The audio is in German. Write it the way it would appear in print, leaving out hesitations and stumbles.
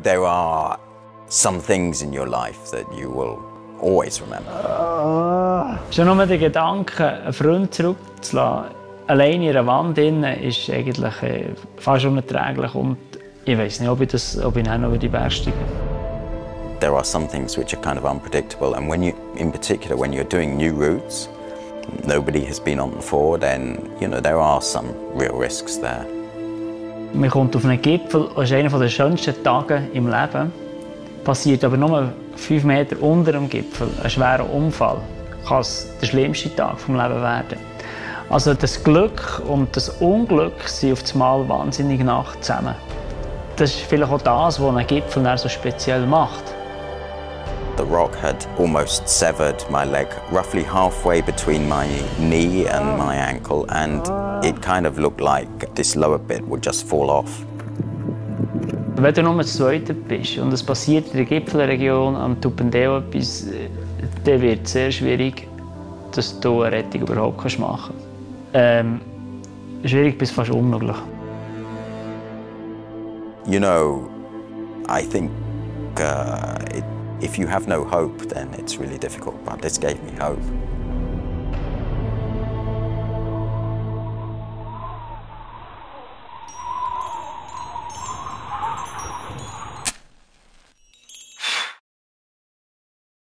There are some things in your life that you will always remember. Schon nur der Gedanke, einen Freund zurückzulassen, allein in einer Wand innen, ist eigentlich fast unerträglich. Und ich weiß nicht, ob ich noch über die Berge steige. There are some things which are kind of unpredictable, and when you, in particular, when you're doing new routes, nobody has been on before, then you know there are some real risks there. Man kommt auf einen Gipfel, das ist einer der schönsten Tage im Leben. Passiert aber nur 5 Meter unter dem Gipfel ein schwerer Unfall, kann es der schlimmste Tag des Lebens werden. Also das Glück und das Unglück sind auf einmal wahnsinnig nah zusammen. Das ist vielleicht auch das, was einen Gipfel dann so speziell macht. The rock had almost severed my leg, roughly halfway between my knee and my ankle, and it kind of looked like this lower bit would just fall off. Wenn du nur der Zweite bist und es passiert in der Gipfelregion am Tupendeo etwas, dann wird es sehr schwierig, dass du eine Rettung überhaupt machen kannst. Schwierig bis fast unmöglich. You know, I think if you have no hope, then it's really difficult, but this gave me hope.